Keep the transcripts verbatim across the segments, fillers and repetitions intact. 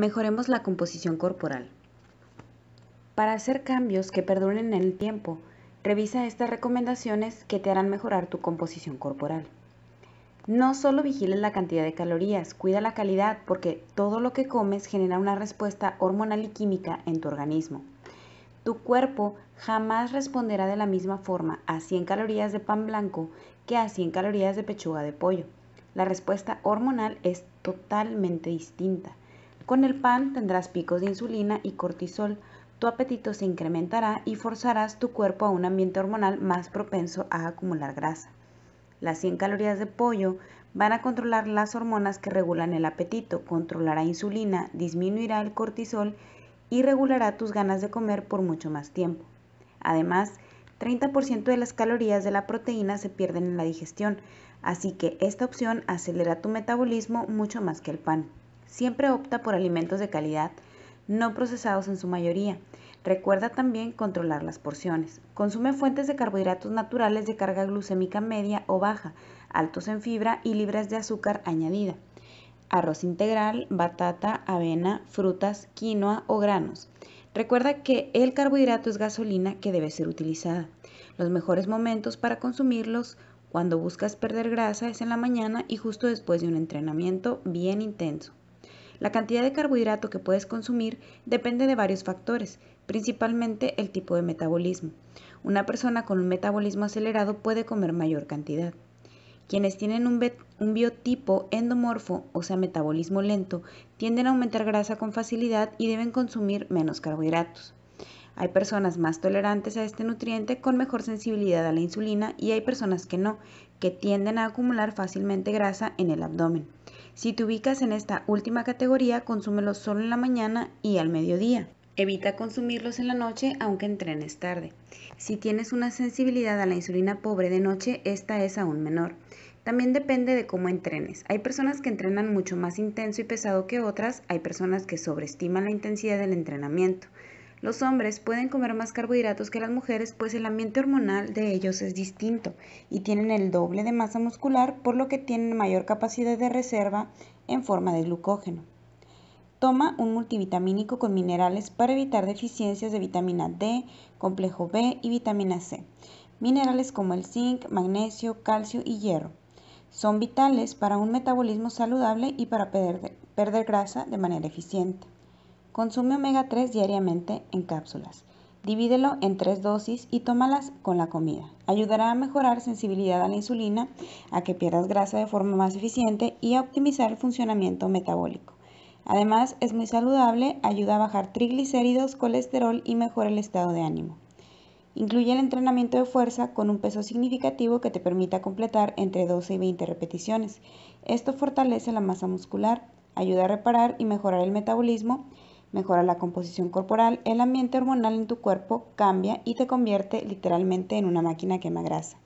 Mejoremos la composición corporal. Para hacer cambios que perduren en el tiempo, revisa estas recomendaciones que te harán mejorar tu composición corporal. No solo vigiles la cantidad de calorías, cuida la calidad, porque todo lo que comes genera una respuesta hormonal y química en tu organismo. Tu cuerpo jamás responderá de la misma forma a cien calorías de pan blanco que a cien calorías de pechuga de pollo. La respuesta hormonal es totalmente distinta. Con el pan tendrás picos de insulina y cortisol, tu apetito se incrementará y forzarás tu cuerpo a un ambiente hormonal más propenso a acumular grasa. Las cien calorías de pollo van a controlar las hormonas que regulan el apetito, controlará insulina, disminuirá el cortisol y regulará tus ganas de comer por mucho más tiempo. Además, treinta por ciento de las calorías de la proteína se pierden en la digestión, así que esta opción acelera tu metabolismo mucho más que el pan. Siempre opta por alimentos de calidad, no procesados en su mayoría. Recuerda también controlar las porciones. Consume fuentes de carbohidratos naturales de carga glucémica media o baja, altos en fibra y libres de azúcar añadida. Arroz integral, batata, avena, frutas, quinoa o granos. Recuerda que el carbohidrato es gasolina que debe ser utilizada. Los mejores momentos para consumirlos cuando buscas perder grasa es en la mañana y justo después de un entrenamiento bien intenso. La cantidad de carbohidrato que puedes consumir depende de varios factores, principalmente el tipo de metabolismo. Una persona con un metabolismo acelerado puede comer mayor cantidad. Quienes tienen un, un biotipo endomorfo, o sea metabolismo lento, tienden a aumentar grasa con facilidad y deben consumir menos carbohidratos. Hay personas más tolerantes a este nutriente con mejor sensibilidad a la insulina y hay personas que no, que tienden a acumular fácilmente grasa en el abdomen. Si te ubicas en esta última categoría, consúmelos solo en la mañana y al mediodía. Evita consumirlos en la noche aunque entrenes tarde. Si tienes una sensibilidad a la insulina pobre de noche, esta es aún menor. También depende de cómo entrenes. Hay personas que entrenan mucho más intenso y pesado que otras, hay personas que sobreestiman la intensidad del entrenamiento. Los hombres pueden comer más carbohidratos que las mujeres, pues el ambiente hormonal de ellos es distinto y tienen el doble de masa muscular, por lo que tienen mayor capacidad de reserva en forma de glucógeno. Toma un multivitamínico con minerales para evitar deficiencias de vitamina D, complejo B y vitamina C. Minerales como el zinc, magnesio, calcio y hierro son vitales para un metabolismo saludable y para perder, perder grasa de manera eficiente. Consume omega tres diariamente en cápsulas. Divídelo en tres dosis y tómalas con la comida. Ayudará a mejorar sensibilidad a la insulina, a que pierdas grasa de forma más eficiente y a optimizar el funcionamiento metabólico. Además, es muy saludable, ayuda a bajar triglicéridos, colesterol y mejora el estado de ánimo. Incluye el entrenamiento de fuerza con un peso significativo que te permita completar entre doce y veinte repeticiones. Esto fortalece la masa muscular, ayuda a reparar y mejorar el metabolismo. Mejora la composición corporal, el ambiente hormonal en tu cuerpo cambia y te convierte literalmente en una máquina quema grasa.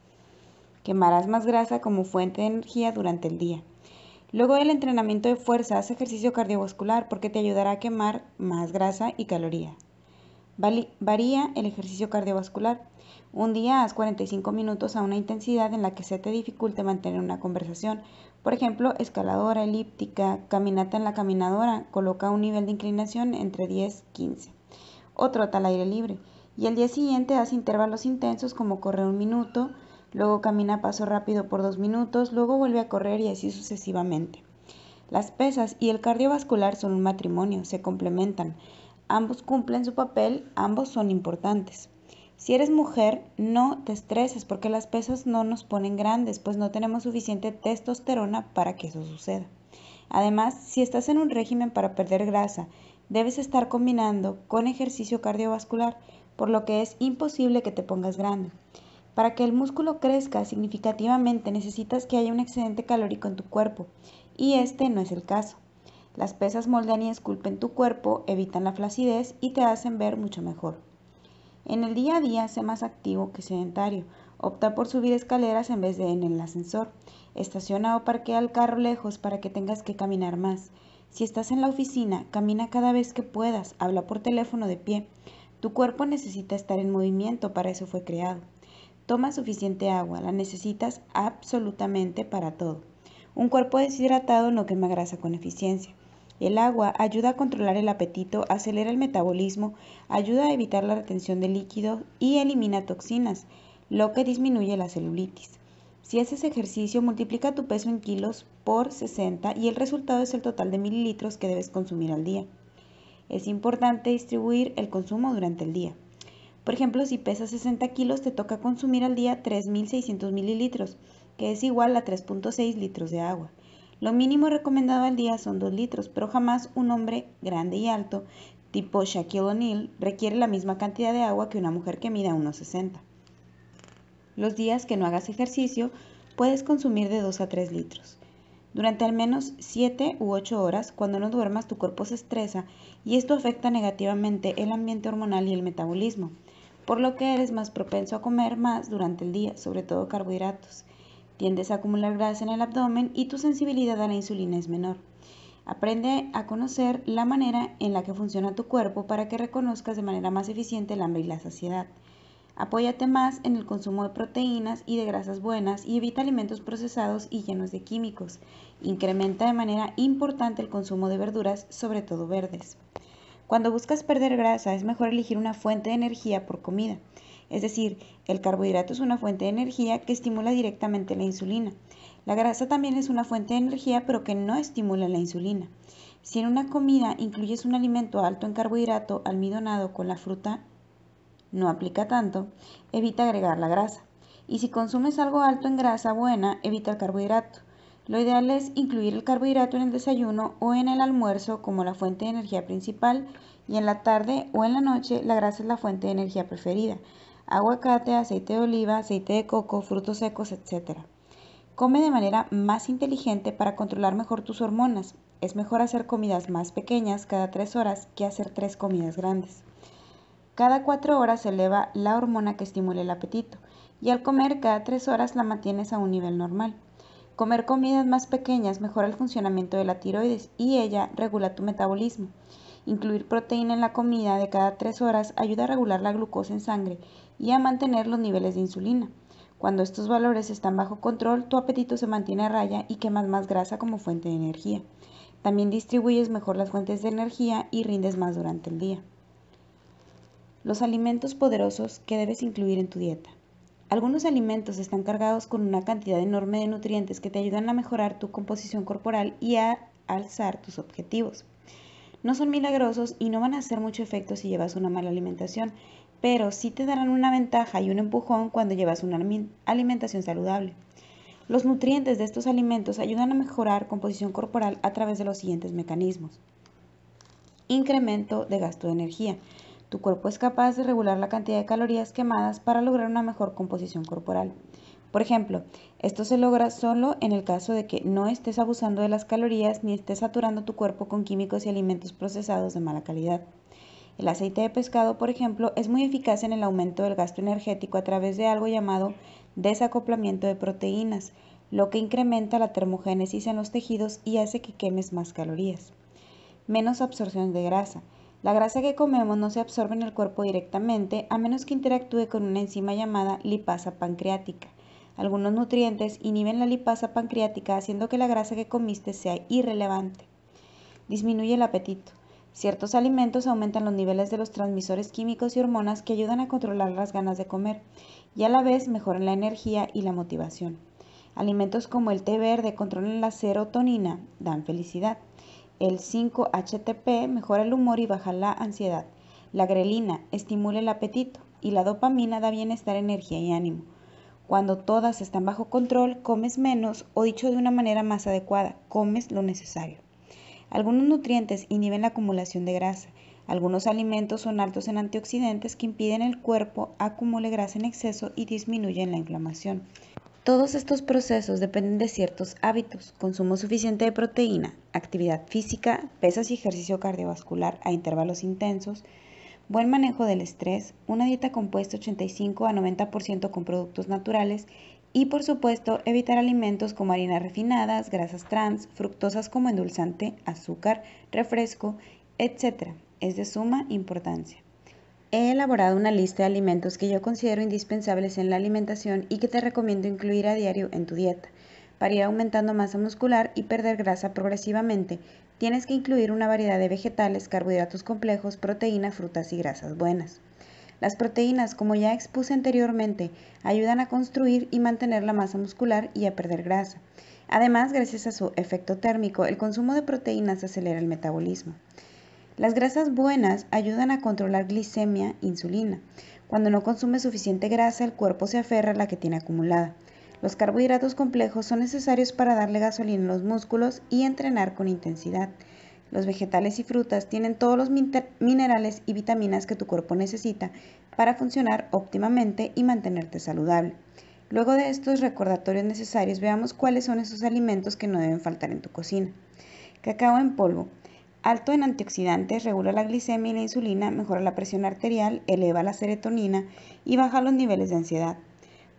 Quemarás más grasa como fuente de energía durante el día. Luego del entrenamiento de fuerza, haz ejercicio cardiovascular porque te ayudará a quemar más grasa y caloría. Varía el ejercicio cardiovascular. Un día haz cuarenta y cinco minutos a una intensidad en la que se te dificulte mantener una conversación. Por ejemplo, escaladora, elíptica, caminata en la caminadora, coloca un nivel de inclinación entre diez y quince. O trota al aire libre. Y el día siguiente haz intervalos intensos como correr un minuto, luego camina a paso rápido por dos minutos, luego vuelve a correr y así sucesivamente. Las pesas y el cardiovascular son un matrimonio, se complementan. Ambos cumplen su papel, ambos son importantes. Si eres mujer, no te estreses porque las pesas no nos ponen grandes, pues no tenemos suficiente testosterona para que eso suceda. Además, si estás en un régimen para perder grasa, debes estar combinando con ejercicio cardiovascular, por lo que es imposible que te pongas grande. Para que el músculo crezca significativamente, necesitas que haya un excedente calórico en tu cuerpo, y este no es el caso. Las pesas moldean y esculpen tu cuerpo, evitan la flacidez y te hacen ver mucho mejor. En el día a día, sé más activo que sedentario. Opta por subir escaleras en vez de en el ascensor. Estaciona o parquea el carro lejos para que tengas que caminar más. Si estás en la oficina, camina cada vez que puedas. Habla por teléfono de pie. Tu cuerpo necesita estar en movimiento, para eso fue creado. Toma suficiente agua, la necesitas absolutamente para todo. Un cuerpo deshidratado no quema grasa con eficiencia. El agua ayuda a controlar el apetito, acelera el metabolismo, ayuda a evitar la retención de líquidos y elimina toxinas, lo que disminuye la celulitis. Si haces ejercicio, multiplica tu peso en kilos por sesenta y el resultado es el total de mililitros que debes consumir al día. Es importante distribuir el consumo durante el día. Por ejemplo, si pesas sesenta kilos, te toca consumir al día tres mil seiscientos mililitros, que es igual a tres punto seis litros de agua. Lo mínimo recomendado al día son dos litros, pero jamás un hombre grande y alto, tipo Shaquille O'Neal, requiere la misma cantidad de agua que una mujer que mida uno sesenta. Los días que no hagas ejercicio, puedes consumir de dos a tres litros. Durante al menos siete u ocho horas, cuando no duermas, tu cuerpo se estresa y esto afecta negativamente el ambiente hormonal y el metabolismo, por lo que eres más propenso a comer más durante el día, sobre todo carbohidratos. Tiendes a acumular grasa en el abdomen y tu sensibilidad a la insulina es menor. Aprende a conocer la manera en la que funciona tu cuerpo para que reconozcas de manera más eficiente el hambre y la saciedad. Apóyate más en el consumo de proteínas y de grasas buenas y evita alimentos procesados y llenos de químicos. Incrementa de manera importante el consumo de verduras, sobre todo verdes. Cuando buscas perder grasa, es mejor elegir una fuente de energía por comida. Es decir, el carbohidrato es una fuente de energía que estimula directamente la insulina. La grasa también es una fuente de energía, pero que no estimula la insulina. Si en una comida incluyes un alimento alto en carbohidrato almidonado con la fruta, no aplica tanto, evita agregar la grasa. Y si consumes algo alto en grasa buena, evita el carbohidrato. Lo ideal es incluir el carbohidrato en el desayuno o en el almuerzo como la fuente de energía principal, y en la tarde o en la noche la grasa es la fuente de energía preferida. Aguacate, aceite de oliva, aceite de coco, frutos secos, etcétera. Come de manera más inteligente para controlar mejor tus hormonas. Es mejor hacer comidas más pequeñas cada tres horas que hacer tres comidas grandes. Cada cuatro horas se eleva la hormona que estimula el apetito y al comer cada tres horas la mantienes a un nivel normal. Comer comidas más pequeñas mejora el funcionamiento de la tiroides y ella regula tu metabolismo. Incluir proteína en la comida de cada tres horas ayuda a regular la glucosa en sangre y a mantener los niveles de insulina. Cuando estos valores están bajo control, tu apetito se mantiene a raya y quemas más grasa como fuente de energía. También distribuyes mejor las fuentes de energía y rindes más durante el día. Los alimentos poderosos que debes incluir en tu dieta. Algunos alimentos están cargados con una cantidad enorme de nutrientes que te ayudan a mejorar tu composición corporal y a alzar tus objetivos. No son milagrosos y no van a hacer mucho efecto si llevas una mala alimentación, pero sí te darán una ventaja y un empujón cuando llevas una alimentación saludable. Los nutrientes de estos alimentos ayudan a mejorar composición corporal a través de los siguientes mecanismos. Incremento de gasto de energía. Tu cuerpo es capaz de regular la cantidad de calorías quemadas para lograr una mejor composición corporal. Por ejemplo, esto se logra solo en el caso de que no estés abusando de las calorías ni estés saturando tu cuerpo con químicos y alimentos procesados de mala calidad. El aceite de pescado, por ejemplo, es muy eficaz en el aumento del gasto energético a través de algo llamado desacoplamiento de proteínas, lo que incrementa la termogénesis en los tejidos y hace que quemes más calorías. Menos absorción de grasa. La grasa que comemos no se absorbe en el cuerpo directamente a menos que interactúe con una enzima llamada lipasa pancreática. Algunos nutrientes inhiben la lipasa pancreática haciendo que la grasa que comiste sea irrelevante. Disminuye el apetito. Ciertos alimentos aumentan los niveles de los transmisores químicos y hormonas que ayudan a controlar las ganas de comer y a la vez mejoran la energía y la motivación. Alimentos como el té verde controlan la serotonina, dan felicidad. El cinco H T P mejora el humor y baja la ansiedad. La grelina estimula el apetito y la dopamina da bienestar, energía y ánimo. Cuando todas están bajo control, comes menos, o dicho de una manera más adecuada, comes lo necesario. Algunos nutrientes inhiben la acumulación de grasa. Algunos alimentos son altos en antioxidantes que impiden el cuerpo acumule grasa en exceso y disminuyen la inflamación. Todos estos procesos dependen de ciertos hábitos: consumo suficiente de proteína, actividad física, pesas y ejercicio cardiovascular a intervalos intensos, buen manejo del estrés, una dieta compuesta ochenta y cinco a noventa por ciento con productos naturales y, por supuesto, evitar alimentos como harinas refinadas, grasas trans, fructosas como endulzante, azúcar, refresco, etcétera. Es de suma importancia. He elaborado una lista de alimentos que yo considero indispensables en la alimentación y que te recomiendo incluir a diario en tu dieta para ir aumentando masa muscular y perder grasa progresivamente Tienes que incluir una variedad de vegetales, carbohidratos complejos, proteínas, frutas y grasas buenas. Las proteínas, como ya expuse anteriormente, ayudan a construir y mantener la masa muscular y a perder grasa. Además, gracias a su efecto térmico, el consumo de proteínas acelera el metabolismo. Las grasas buenas ayudan a controlar glicemia, insulina. Cuando no consume suficiente grasa, el cuerpo se aferra a la que tiene acumulada. Los carbohidratos complejos son necesarios para darle gasolina a los músculos y entrenar con intensidad. Los vegetales y frutas tienen todos los minerales y vitaminas que tu cuerpo necesita para funcionar óptimamente y mantenerte saludable. Luego de estos recordatorios necesarios, veamos cuáles son esos alimentos que no deben faltar en tu cocina. Cacao en polvo. Alto en antioxidantes, regula la glicemia y la insulina, mejora la presión arterial, eleva la serotonina y baja los niveles de ansiedad.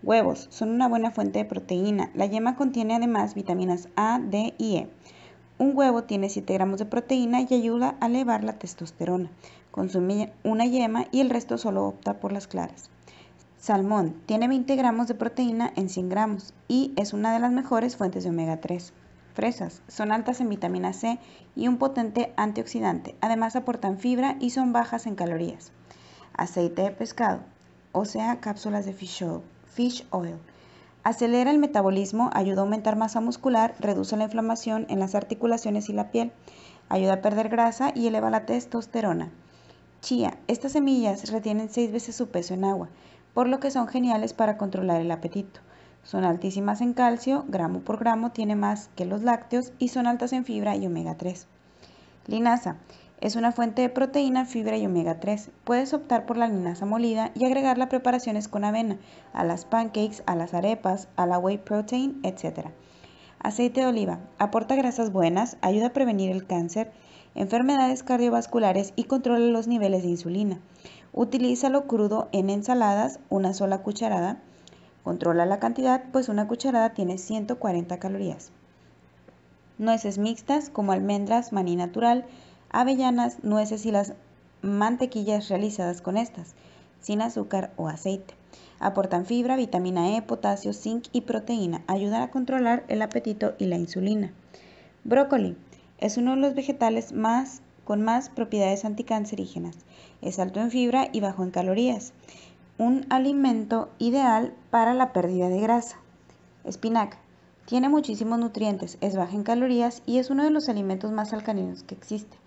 Huevos. Son una buena fuente de proteína. La yema contiene además vitaminas A, D y E. Un huevo tiene siete gramos de proteína y ayuda a elevar la testosterona. Consume una yema y el resto solo opta por las claras. Salmón. Tiene veinte gramos de proteína en cien gramos y es una de las mejores fuentes de omega tres. Fresas. Son altas en vitamina C y un potente antioxidante. Además aportan fibra y son bajas en calorías. Aceite de pescado, o sea, cápsulas de fish oil. Fish oil. Acelera el metabolismo, ayuda a aumentar masa muscular, reduce la inflamación en las articulaciones y la piel, ayuda a perder grasa y eleva la testosterona. Chía. Estas semillas retienen seis veces su peso en agua, por lo que son geniales para controlar el apetito. Son altísimas en calcio, gramo por gramo tiene más que los lácteos y son altas en fibra y omega tres. Linaza. Es una fuente de proteína, fibra y omega tres. Puedes optar por la linaza molida y agregarla a preparaciones con avena, a las pancakes, a las arepas, a la whey protein, etcétera. Aceite de oliva. Aporta grasas buenas, ayuda a prevenir el cáncer, enfermedades cardiovasculares y controla los niveles de insulina. Utilízalo crudo en ensaladas, una sola cucharada. Controla la cantidad, pues una cucharada tiene ciento cuarenta calorías. Nueces mixtas como almendras, maní natural, avellanas, nueces y las mantequillas realizadas con estas, sin azúcar o aceite. Aportan fibra, vitamina E, potasio, zinc y proteína. Ayudan a controlar el apetito y la insulina. Brócoli. Es uno de los vegetales más, con más propiedades anticancerígenas. Es alto en fibra y bajo en calorías. Un alimento ideal para la pérdida de grasa. Espinaca. Tiene muchísimos nutrientes, es baja en calorías y es uno de los alimentos más alcalinos que existe.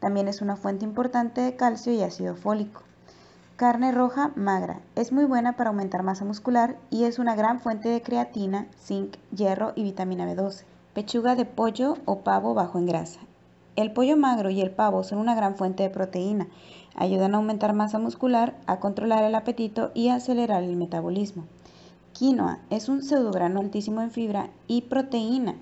También es una fuente importante de calcio y ácido fólico. Carne roja magra. Es muy buena para aumentar masa muscular y es una gran fuente de creatina, zinc, hierro y vitamina B doce. Pechuga de pollo o pavo bajo en grasa. El pollo magro y el pavo son una gran fuente de proteína. Ayudan a aumentar masa muscular, a controlar el apetito y a acelerar el metabolismo. Quinoa. Es un pseudograno altísimo en fibra y proteína.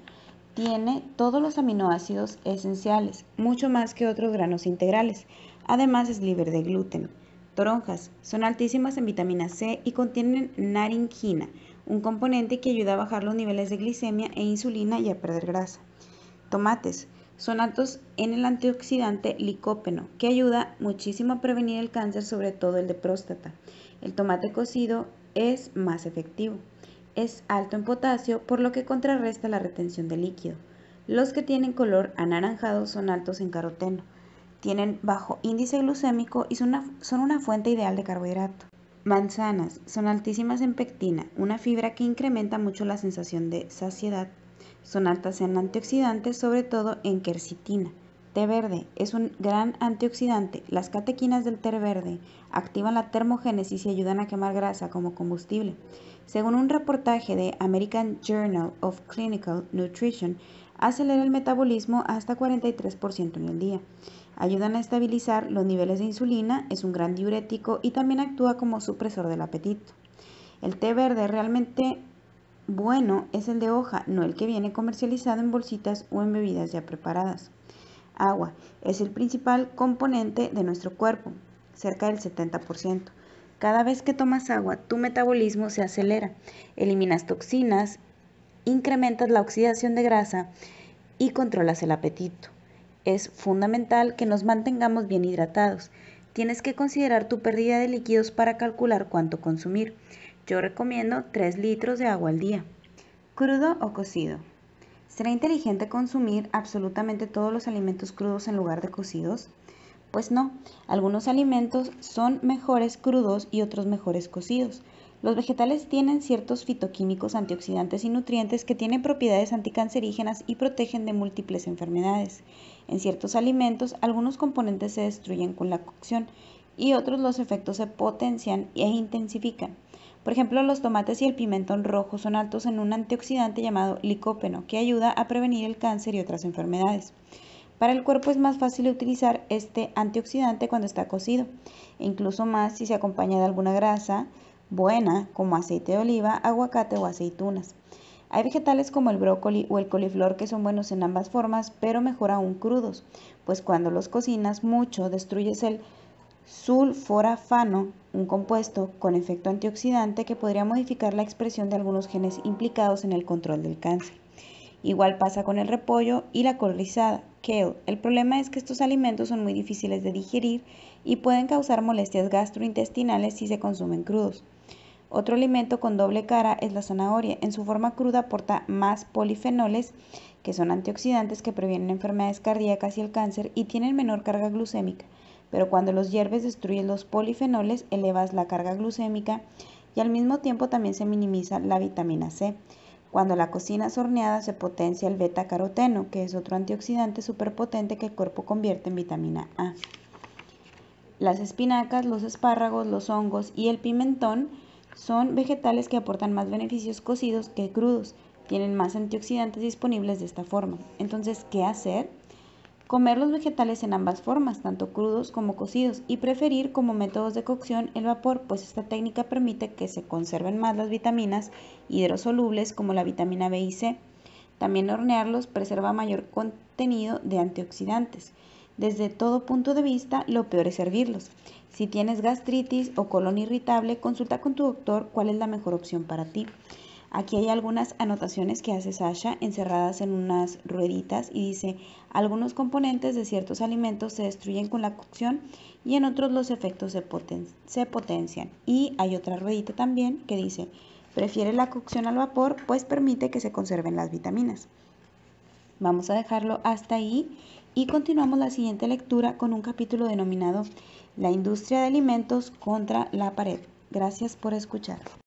Tiene todos los aminoácidos esenciales, mucho más que otros granos integrales. Además es libre de gluten. Toronjas. Son altísimas en vitamina C y contienen naringina, un componente que ayuda a bajar los niveles de glicemia e insulina y a perder grasa. Tomates. Son altos en el antioxidante licopeno, que ayuda muchísimo a prevenir el cáncer, sobre todo el de próstata. El tomate cocido es más efectivo. Es alto en potasio, por lo que contrarresta la retención de líquido. Los que tienen color anaranjado son altos en caroteno. Tienen bajo índice glucémico y son una, son una fuente ideal de carbohidrato. Manzanas. Son altísimas en pectina, una fibra que incrementa mucho la sensación de saciedad. Son altas en antioxidantes, sobre todo en quercitina. Té verde. Es un gran antioxidante. Las catequinas del té verde activan la termogénesis y ayudan a quemar grasa como combustible. Según un reportaje de American Journal of Clinical Nutrition, acelera el metabolismo hasta cuarenta y tres por ciento en el día. Ayudan a estabilizar los niveles de insulina, es un gran diurético y también actúa como supresor del apetito. El té verde realmente bueno es el de hoja, no el que viene comercializado en bolsitas o en bebidas ya preparadas. Agua. Es el principal componente de nuestro cuerpo, cerca del setenta por ciento. Cada vez que tomas agua, tu metabolismo se acelera, eliminas toxinas, incrementas la oxidación de grasa y controlas el apetito. Es fundamental que nos mantengamos bien hidratados. Tienes que considerar tu pérdida de líquidos para calcular cuánto consumir. Yo recomiendo tres litros de agua al día. Crudo o cocido. ¿Será inteligente consumir absolutamente todos los alimentos crudos en lugar de cocidos? Pues no, algunos alimentos son mejores crudos y otros mejores cocidos. Los vegetales tienen ciertos fitoquímicos, antioxidantes y nutrientes que tienen propiedades anticancerígenas y protegen de múltiples enfermedades. En ciertos alimentos, algunos componentes se destruyen con la cocción y otros los efectos se potencian e intensifican. Por ejemplo, los tomates y el pimentón rojo son altos en un antioxidante llamado licopeno, que ayuda a prevenir el cáncer y otras enfermedades. Para el cuerpo es más fácil utilizar este antioxidante cuando está cocido, e incluso más si se acompaña de alguna grasa buena como aceite de oliva, aguacate o aceitunas. Hay vegetales como el brócoli o el coliflor que son buenos en ambas formas, pero mejor aún crudos, pues cuando los cocinas mucho destruyes el sulforafano, un compuesto con efecto antioxidante que podría modificar la expresión de algunos genes implicados en el control del cáncer. Igual pasa con el repollo y la col rizada, kale. El problema es que estos alimentos son muy difíciles de digerir y pueden causar molestias gastrointestinales si se consumen crudos. Otro alimento con doble cara es la zanahoria. En su forma cruda aporta más polifenoles, que son antioxidantes que previenen enfermedades cardíacas y el cáncer, y tienen menor carga glucémica. Pero cuando los hierves destruyes los polifenoles, elevas la carga glucémica y al mismo tiempo también se minimiza la vitamina ce. Cuando la cocina es horneada se potencia el beta-caroteno, que es otro antioxidante superpotente que el cuerpo convierte en vitamina A. Las espinacas, los espárragos, los hongos y el pimentón son vegetales que aportan más beneficios cocidos que crudos. Tienen más antioxidantes disponibles de esta forma. Entonces, ¿qué hacer? Comer los vegetales en ambas formas, tanto crudos como cocidos, y preferir como métodos de cocción el vapor, pues esta técnica permite que se conserven más las vitaminas hidrosolubles como la vitamina be y ce. También hornearlos preserva mayor contenido de antioxidantes. Desde todo punto de vista, lo peor es hervirlos. Si tienes gastritis o colon irritable, consulta con tu doctor cuál es la mejor opción para ti. Aquí hay algunas anotaciones que hace Sascha encerradas en unas rueditas y dice: algunos componentes de ciertos alimentos se destruyen con la cocción y en otros los efectos se, poten se potencian. Y hay otra ruedita también que dice: prefiere la cocción al vapor, pues permite que se conserven las vitaminas. Vamos a dejarlo hasta ahí y continuamos la siguiente lectura con un capítulo denominado La industria de alimentos contra la pared. Gracias por escuchar.